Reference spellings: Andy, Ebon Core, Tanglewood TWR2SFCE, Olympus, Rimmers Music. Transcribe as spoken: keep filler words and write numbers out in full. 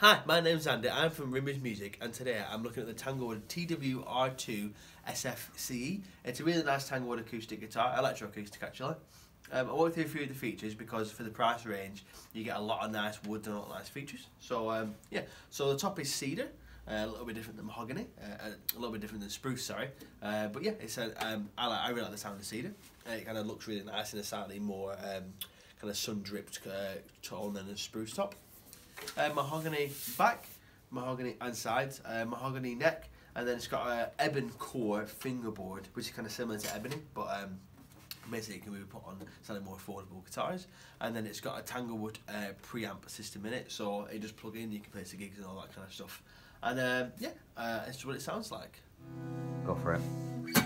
Hi, my name's Andy, I'm from Rimmers Music, and today I'm looking at the Tanglewood T W R two S F C E. It's a really nice Tanglewood acoustic guitar, electroacoustic actually. Um, I walked through a few of the features because for the price range you get a lot of nice wood and a lot of nice features. So um, yeah, so the top is cedar, uh, a little bit different than mahogany, uh, a little bit different than spruce, sorry. Uh, but yeah, it's a, um, I, like, I really like the sound of cedar. Uh, it kind of looks really nice in a slightly more um, kind of sun-dripped uh, tone than a spruce top. Uh, mahogany back, mahogany and sides, uh, mahogany neck, and then it's got a ebon core fingerboard, which is kind of similar to ebony, but um, basically it can be put on slightly more affordable guitars. And then it's got a Tanglewood uh, preamp system in it, so it just plug in, you can play to gigs and all that kind of stuff. And um, yeah, uh, it's what it sounds like. Go for it.